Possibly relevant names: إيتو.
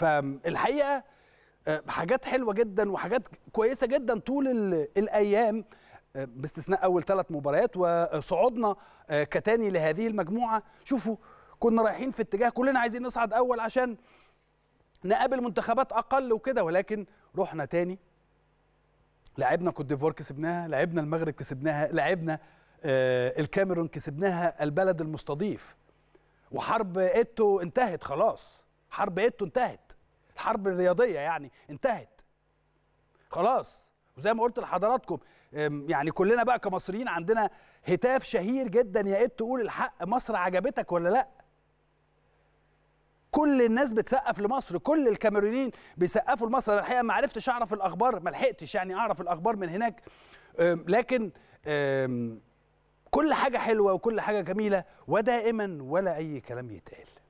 فالحقيقه حاجات حلوه جدا وحاجات كويسه جدا طول الايام باستثناء اول 3 مباريات وصعودنا كتاني لهذه المجموعه. شوفوا كنا رايحين في اتجاه كلنا عايزين نصعد اول عشان نقابل منتخبات اقل وكده، ولكن رحنا تاني لعبنا كوت ديفوار كسبناها، لعبنا المغرب كسبناها، لعبنا الكاميرون كسبناها، البلد المستضيف. وحرب إيتو انتهت خلاص، حرب إيتو انتهت، الحرب الرياضيه يعني انتهت خلاص. وزي ما قلت لحضراتكم يعني كلنا بقى كمصريين عندنا هتاف شهير جدا، يا إيتو قول الحق، مصر عجبتك ولا لا؟ كل الناس بتسقف لمصر، كل الكاميرونيين بيسقفوا لمصر. انا الحقيقه ما عرفتش اعرف الاخبار، ما لحقتش يعني اعرف الاخبار من هناك، لكن كل حاجه حلوه وكل حاجه جميله ودائما ولا اي كلام يتقال.